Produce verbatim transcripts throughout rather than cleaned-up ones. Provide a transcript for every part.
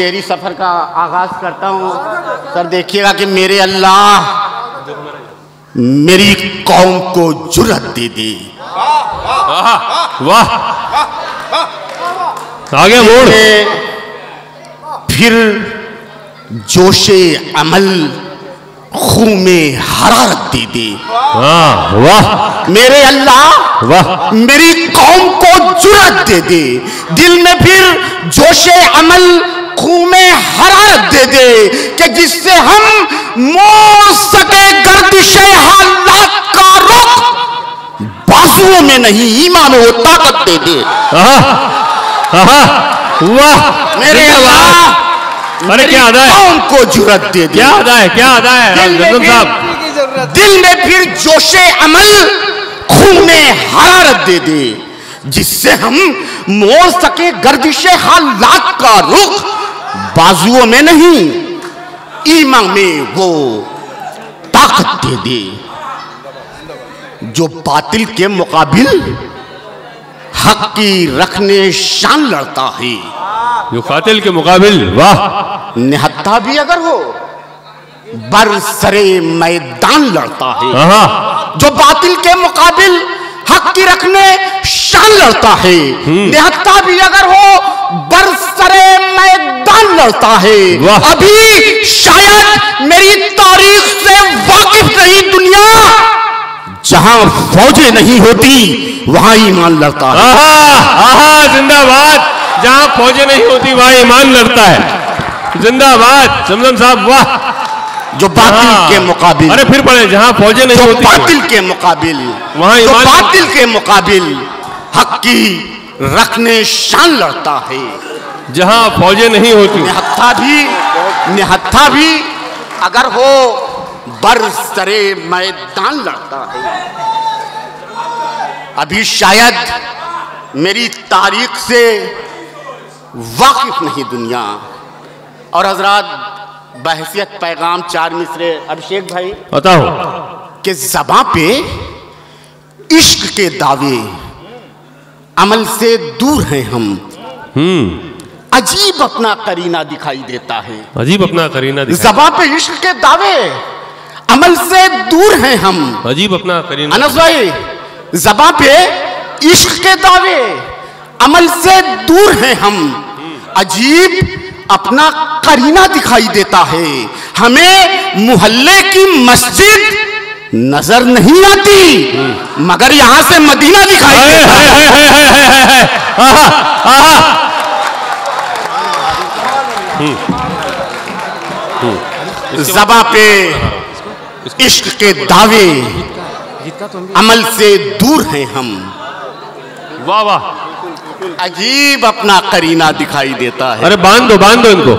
मेरी सफ़र का आगाज़ करता हूँ। सर देखिएगा कि मेरे अल्लाह मेरी कौम को जुर्रत दे दी। वाह, आगे बढ़। फिर जोशे अमल खूमे हरारत दे दी। वाह वाह, मेरे अल्लाह वाह मेरी कौम को जुर्रत दे दी। दिल में फिर जोशे अमल खूमें हरारत दे दे कि जिससे हम मोड़ सके गर्दिशे हालात का रुख। बाजुओं में नहीं ईमान हो ताकत दे दे। वाह मेरे अल्लाह, अरे क्या अदा है, कौम को जुरत दे दे। क्या अदा है, क्या अदा है। दिल में फिर जोशे अमल खूमें हरारत दे दे जिससे हम मोड़ सके गर्दिशे हालात का रुख। बाजुओं में नहीं ईमा में वो ताकत दे दे जो बातिल के मुकाबिल हक की रखने शान लड़ता है। जो बातिल के मुकाबिल वाह निहत्था भी अगर हो बरसरे मैदान लड़ता है। जो बातिल के मुकाबिल हक की रखने शान लड़ता है, निहत्था भी अगर हो बरसरे मैदान लड़ता है। अभी शायद मेरी तारीख से वाकिफ नहीं दुनिया, जहां फौजें नहीं होती वहां ईमान लड़ता है। आहा जिंदाबाद, जहां फौजें नहीं होती वहां ईमान लड़ता है। जिंदाबाद जमजम साहब, वाह। जो बातिल के मुकाबिल, अरे फिर पढ़े, जहां फौजें नहीं होती बातिल के मुकाबिल वहां ईमान, बातिल के मुकाबिल हक की रखने शान लड़ता है। जहां फौजें नहीं होती निहत्था भी निहत्था भी अगर हो बरसरे मैदान लड़ता है। अभी शायद मेरी तारीख से वाकिफ नहीं दुनिया। और हजरात, बहसियत पैगाम चार मिसरे अभिषेक भाई बताओ कि ज़बां पे इश्क के दावे, अमल से दूर हैं हम। अजीब अपना करीना दिखाई देता है। अजीब अपना करीना ज़बां पे इश्क के दावे, अमल से दूर हैं हम। अजीब अपना करीना। अनस भाई, ज़बां पे इश्क के दावे, अमल से दूर हैं हम। अजीब अपना करीना दिखाई देता है। हमें मोहल्ले की मस्जिद नजर नहीं आती, मगर यहां से मदीना दिखाई देता है। ज़बां पे इश्क के दावे, अमल से दूर हैं हम। वाह वाह, अजीब अपना करीना दिखाई देता है। अरे बांध दो, बांध दो इनको।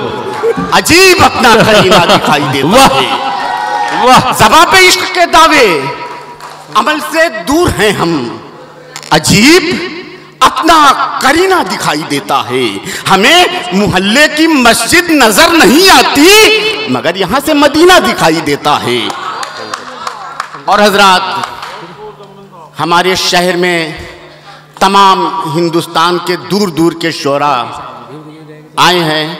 अजीब अपना करीना दिखाई देता है। वाह, ज़बां पे इश्क के दावे, अमल से दूर हैं हम। अजीब अपना करीना दिखाई देता है। हमें मोहल्ले की मस्जिद नजर नहीं आती, मगर यहाँ से मदीना दिखाई देता है। और हजरात, हमारे शहर में तमाम हिंदुस्तान के दूर दूर के शोरा आए हैं।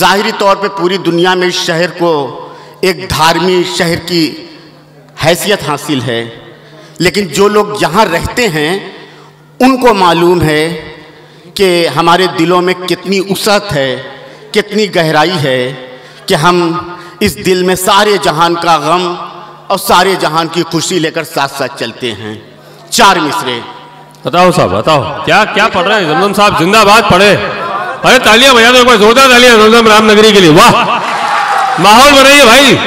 ज़ाहिरी तौर पे पूरी दुनिया में इस शहर को एक धार्मिक शहर की हैसियत हासिल है, लेकिन जो लोग यहाँ रहते हैं उनको मालूम है कि हमारे दिलों में कितनी उसरत है, कितनी गहराई है कि हम इस दिल में सारे जहान का गम और सारे जहान की खुशी लेकर साथ साथ चलते हैं। चार मिसरे बताओ साहब, बताओ क्या क्या पढ़ रहे हैं। जमजम साहब जिंदाबाद पढ़े। अरे तालियां बजा दो, जोरदार तालियां जमजम रामनगरी के लिए। वाह, माहौल बनाइए भाई,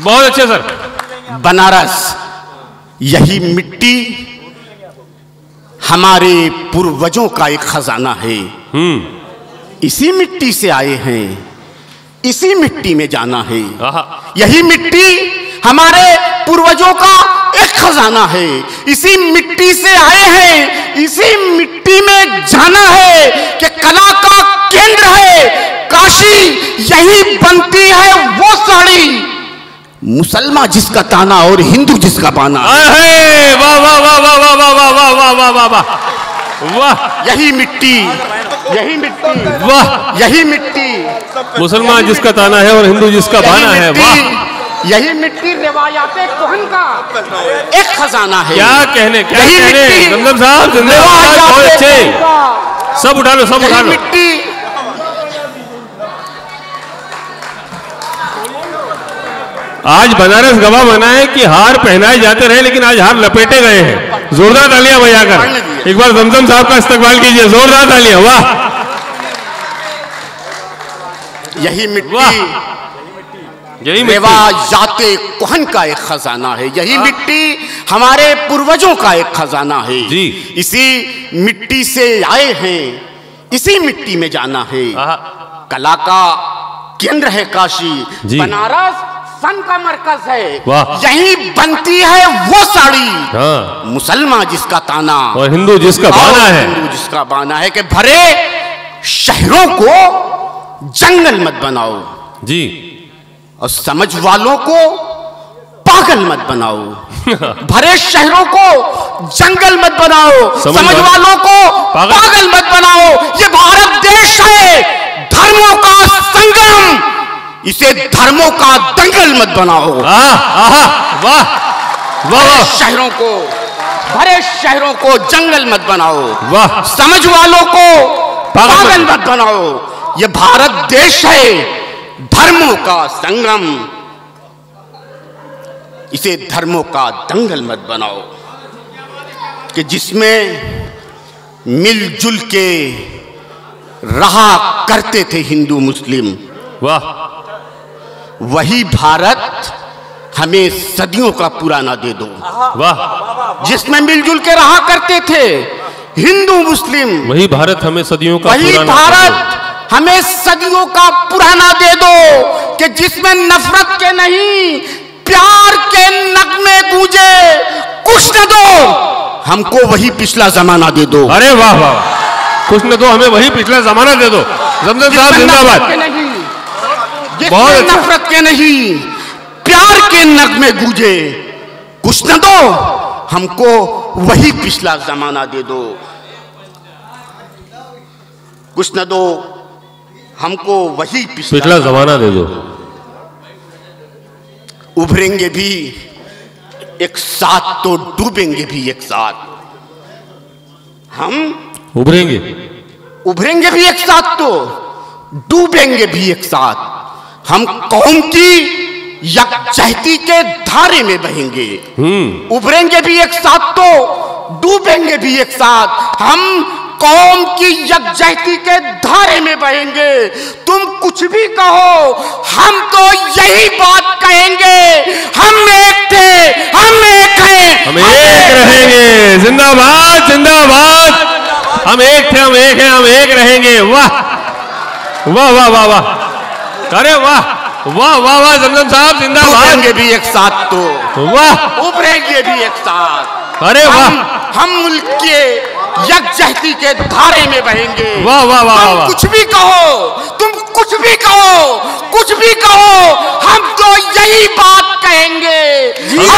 बहुत अच्छे सर। बनारस, यही मिट्टी हमारे पूर्वजों का एक खजाना है। इसी मिट्टी से आए हैं, इसी मिट्टी में जाना है। यही मिट्टी हमारे पूर्वजों का एक खजाना है। इसी मिट्टी से आए हैं, इसी मिट्टी में जाना है कि कला का केंद्र है काशी, यही बनती है वो साड़ी, मुसलमान जिसका ताना और हिंदू जिसका पाना। वाह वाह वाह वाह वाह वाह वाह वाह वाह वाह वाह, यही मिट्टी यही मिट्टी, वाह यही मिट्टी, मुसलमान जिसका ताना है और हिंदू जिसका बाना है, वाह यही मिट्टी रिवायाते कोहन का एक खजाना है। क्या कहने, क्या कहने रमजान साहब, जिंदाबाद, बहुत अच्छे, सब उठा लो, सब उठा लो। मिट्टी आज बनारस गवाह बना है कि हार पहनाए जाते रहे लेकिन आज हार लपेटे गए हैं। जोरदार तालियां बजाकर एक बार जमजम साहब का इस्तकबाल कीजिए, जोरदार तालियां, वाह यही मिट्टी, यही रिवायाते कोहन का एक खजाना है, यही मिट्टी हमारे पूर्वजों का एक खजाना है जी। इसी मिट्टी से आए हैं, इसी मिट्टी में जाना है। कला का केंद्र है काशी, बनारस सन का मरकज है, यही बनती है वो साड़ी, हाँ। मुसलमान जिसका ताना और हिंदू जिसका बाना है, हिंदू जिसका बाना है कि भरे शहरों को जंगल मत बनाओ जी, और समझ वालों को पागल मत बनाओ। भरे शहरों को जंगल मत बनाओ, समझ वालों को पागल मत बनाओ। ये भारत देश है धर्मों का संगम, इसे धर्मों का दंगल मत बनाओ। वाह वाह, शहरों को, भरे शहरों को जंगल मत बनाओ, वाह समझ वालों को पागल मत बनाओ। ये भारत देश है धर्मों का संगम, इसे धर्मों का दंगल मत बनाओ, कि जिसमें मिलजुल के रहा करते थे हिंदू मुस्लिम। वाह, वही भारत हमें सदियों का पुराना दे दो। वाह, जिसमें मिलजुल के रहा करते थे हिंदू मुस्लिम, वही भारत हमें सदियों का, वही भारत हमें सदियों का पुराना दे दो, कि जिसमें नफरत के नहीं प्यार के नगमे गूंजे। कुछ न दो हमको, वही पिछला जमाना दे दो। अरे वाह वाह, कुछ न दो हमें, वही पिछला जमाना दे दो। जमजम साहब जिंदाबाद, बहुत नफरत के नहीं प्यार के नगमे गूंजे। कुछ न दो हमको, वही पिछला जमाना दे दो। कुछ न दो हमको, वही पिछला, पिछला जमाना दे दो। उभरेंगे भी एक साथ तो डूबेंगे भी एक साथ, हम उभरेंगे उभरेंगे भी एक साथ तो डूबेंगे भी एक साथ। हम कौम की यकजहती के धारे में बहेंगे, उभरेंगे भी एक साथ तो डूबेंगे भी एक साथ। हम कौम की यकजहती के धारे में बहेंगे। तुम कुछ भी कहो, हम तो यही बात कहेंगे, हम एक थे, हम एक हैं, हम एक रहेंगे। जिंदाबाद जिंदाबाद, हम एक थे, हम एक हैं, हम एक रहेंगे। वाह वाह वाह वाह वाह, अरे वाह वाह वाह वाह, जमजम साहब जिंदाबाद, भी एक साथ तो वाह, उभरेंगे भी एक साथ। अरे वाह, हम मुल्क के यकजहती के धारे में बहेंगे। वाह वाह वाह वाह, कुछ भी कहो, तुम कुछ भी कहो, कुछ भी कहो, हम तो यही बात कहेंगे। चाप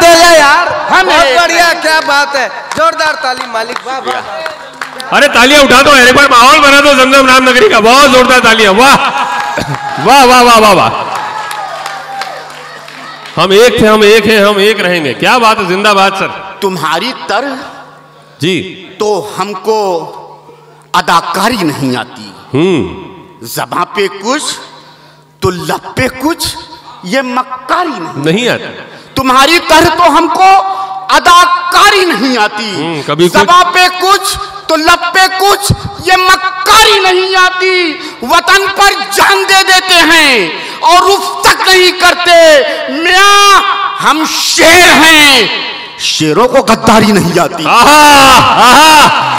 दे गए यार, हम बढ़िया, क्या बात है, जोरदार ताली मालिक, वाह वाह। अरे तालियां उठा दो, एक बार माहौल बना दो जमजम रामनगरी का, बहुत जोरदार तालियां, वाह वाह वाह वाह वाह वाह। हम एक थे, हम एक हैं, हम एक रहेंगे, क्या बात है, जिंदाबाद सर। तुम्हारी तरह जी तो हमको अदाकारी नहीं आती, हम्म जबां पे कुछ तो लब पे कुछ, ये मक्कारी नहीं, नहीं आती। तुम्हारी तरह तो हमको अदाकारी नहीं आती, जबां पे कुछ तो लब पे कुछ, ये मक्कारी नहीं आती। वतन पर जान दे देते हैं और उफ तक नहीं करते। मियां हम शेर हैं, शेरों को गद्दारी नहीं आती। आहा, आहा,